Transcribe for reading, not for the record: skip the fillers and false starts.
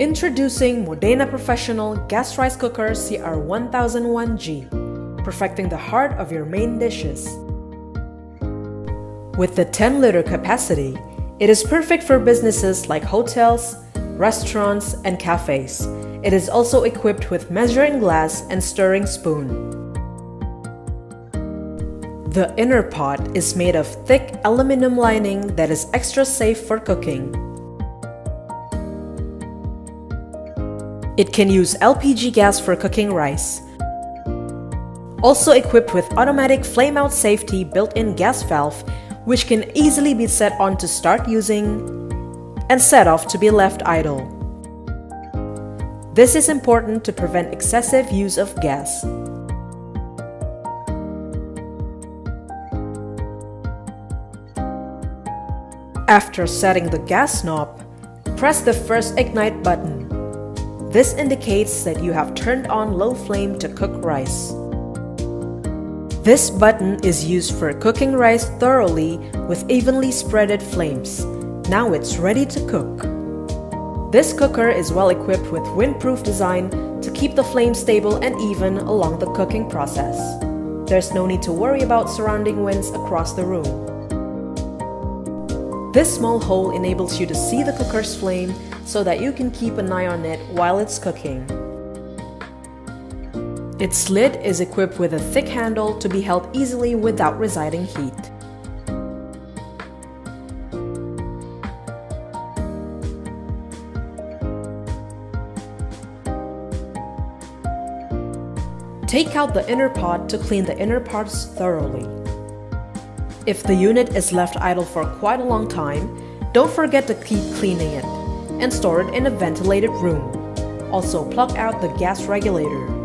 Introducing Modena Professional Gas Rice Cooker CR1001G, perfecting the heart of your main dishes. With the 10-liter capacity, it is perfect for businesses like hotels, restaurants, and cafes. It is also equipped with measuring glass and stirring spoon. The inner pot is made of thick aluminum lining that is extra safe for cooking. It can use LPG gas for cooking rice. Also equipped with automatic flame-out safety built-in gas valve, which can easily be set on to start using and set off to be left idle. This is important to prevent excessive use of gas. After setting the gas knob, press the first ignite button. This indicates that you have turned on low flame to cook rice. This button is used for cooking rice thoroughly with evenly spreaded flames. Now it's ready to cook. This cooker is well equipped with windproof design to keep the flame stable and even along the cooking process. There's no need to worry about surrounding winds across the room. This small hole enables you to see the cooker's flame so that you can keep an eye on it while it's cooking. Its lid is equipped with a thick handle to be held easily without residing heat. Take out the inner pot to clean the inner parts thoroughly. If the unit is left idle for quite a long time, don't forget to keep cleaning it and store it in a ventilated room. Also, plug out the gas regulator.